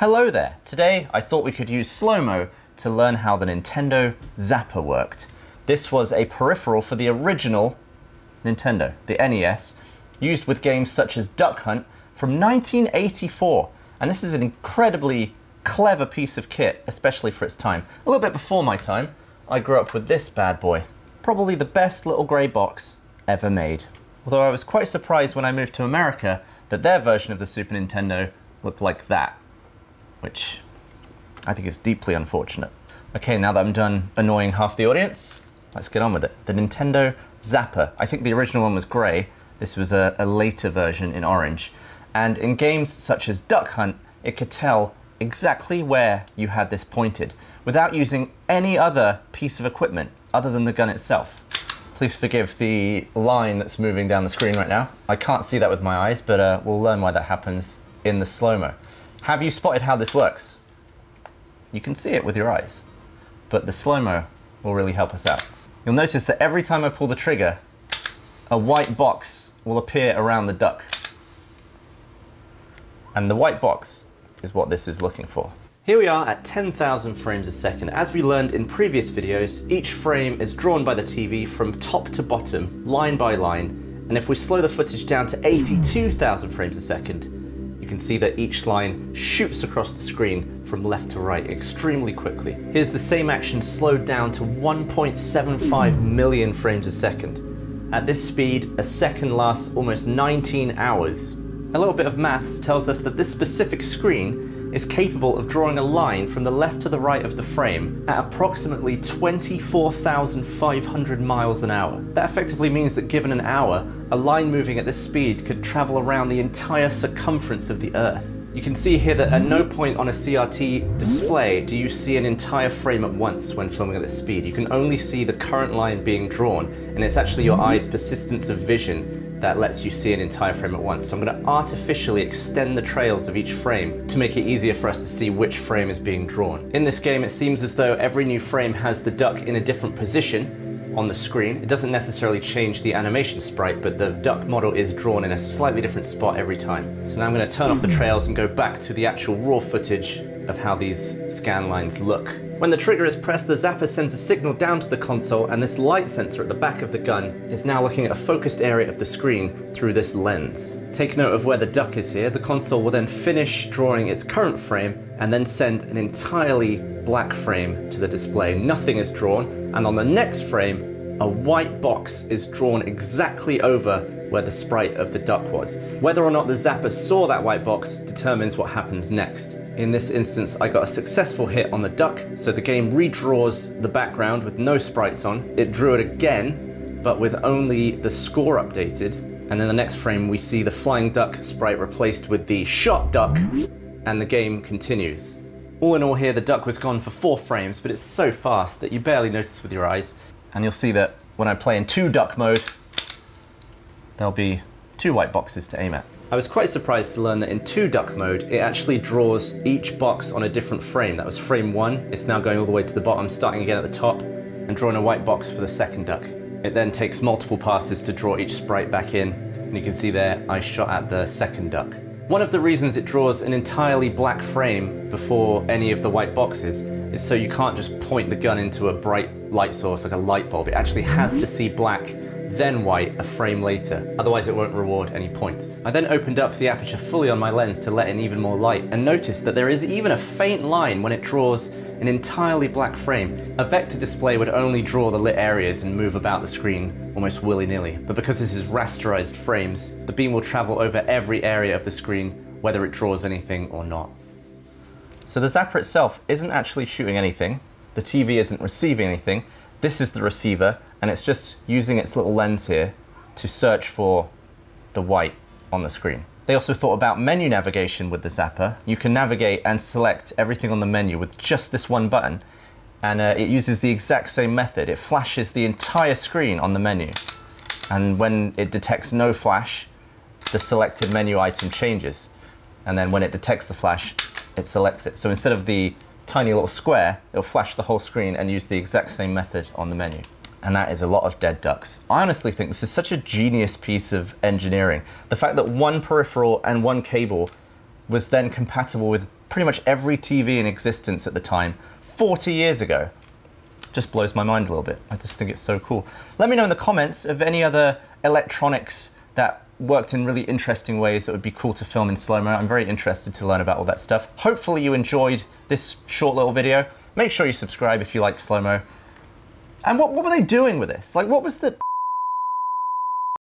Hello there! Today I thought we could use slow-mo to learn how the Nintendo Zapper worked. This was a peripheral for the original Nintendo, the NES, used with games such as Duck Hunt from 1984. And this is an incredibly clever piece of kit, especially for its time. A little bit before my time, I grew up with this bad boy. Probably the best little grey box ever made. Although I was quite surprised when I moved to America that their version of the Super Nintendo looked like that, which I think is deeply unfortunate. Okay, now that I'm done annoying half the audience, let's get on with it. The Nintendo Zapper. I think the original one was grey. This was a later version in orange. And in games such as Duck Hunt, it could tell exactly where you had this pointed without using any other piece of equipment other than the gun itself. Please forgive the line that's moving down the screen right now. I can't see that with my eyes, but we'll learn why that happens in the slow-mo. Have you spotted how this works? You can see it with your eyes, but the slow-mo will really help us out. You'll notice that every time I pull the trigger, a white box will appear around the duck. And the white box is what this is looking for. Here we are at 10,000 frames a second. As we learned in previous videos, each frame is drawn by the TV from top to bottom, line by line. And if we slow the footage down to 82,000 frames a second, you can see that each line shoots across the screen from left to right extremely quickly. Here's the same action slowed down to 1.75 million frames a second. At this speed, a second lasts almost 19 hours. A little bit of maths tells us that this specific screen is capable of drawing a line from the left to the right of the frame at approximately 24,500 miles an hour. That effectively means that given an hour, a line moving at this speed could travel around the entire circumference of the Earth. You can see here that at no point on a CRT display do you see an entire frame at once when filming at this speed. You can only see the current line being drawn, and it's actually your eye's persistence of vision that lets you see an entire frame at once. So I'm going to artificially extend the trails of each frame to make it easier for us to see which frame is being drawn. In this game, it seems as though every new frame has the duck in a different position on the screen. It doesn't necessarily change the animation sprite, but the duck model is drawn in a slightly different spot every time. So now I'm going to turn off the trails and go back to the actual raw footage of how these scan lines look. When the trigger is pressed, the zapper sends a signal down to the console, and this light sensor at the back of the gun is now looking at a focused area of the screen through this lens. Take note of where the duck is here. The console will then finish drawing its current frame and then send an entirely black frame to the display. Nothing is drawn. And on the next frame, a white box is drawn exactly over where the sprite of the duck was. Whether or not the zapper saw that white box determines what happens next. In this instance, I got a successful hit on the duck, so the game redraws the background with no sprites on. It drew it again, but with only the score updated. And in the next frame, we see the flying duck sprite replaced with the shot duck, and the game continues. All in all here, the duck was gone for 4 frames, but it's so fast that you barely notice with your eyes. And you'll see that when I play in 2-duck mode, there'll be 2 white boxes to aim at. I was quite surprised to learn that in 2-duck mode, it actually draws each box on a different frame. That was frame 1, it's now going all the way to the bottom, starting again at the top, and drawing a white box for the second duck. It then takes multiple passes to draw each sprite back in, and you can see there, I shot at the second duck. One of the reasons it draws an entirely black frame before any of the white boxes is so you can't just point the gun into a bright light source like a light bulb. It actually has to see black, then white, a frame later. Otherwise it won't reward any points. I then opened up the aperture fully on my lens to let in even more light and noticed that there is even a faint line when it draws an entirely black frame. A vector display would only draw the lit areas and move about the screen almost willy-nilly, but because this is rasterized frames, the beam will travel over every area of the screen, whether it draws anything or not. So the zapper itself isn't actually shooting anything, the TV isn't receiving anything, this is the receiver, and it's just using its little lens here to search for the white on the screen. They also thought about menu navigation with the zapper. You can navigate and select everything on the menu with just this one button, and it uses the exact same method. It flashes the entire screen on the menu, and when it detects no flash, the selected menu item changes, and then when it detects the flash, it selects it. So instead of the tiny little square, it'll flash the whole screen and use the exact same method on the menu. And that is a lot of dead ducks. I honestly think this is such a genius piece of engineering. The fact that one peripheral and one cable was then compatible with pretty much every TV in existence at the time, 40 years ago. Just blows my mind a little bit. I just think it's so cool. Let me know in the comments of any other electronics that worked in really interesting ways that would be cool to film in slow-mo. I'm very interested to learn about all that stuff. Hopefully you enjoyed this short little video. Make sure you subscribe if you like slow-mo. And what were they doing with this? Like, what was the...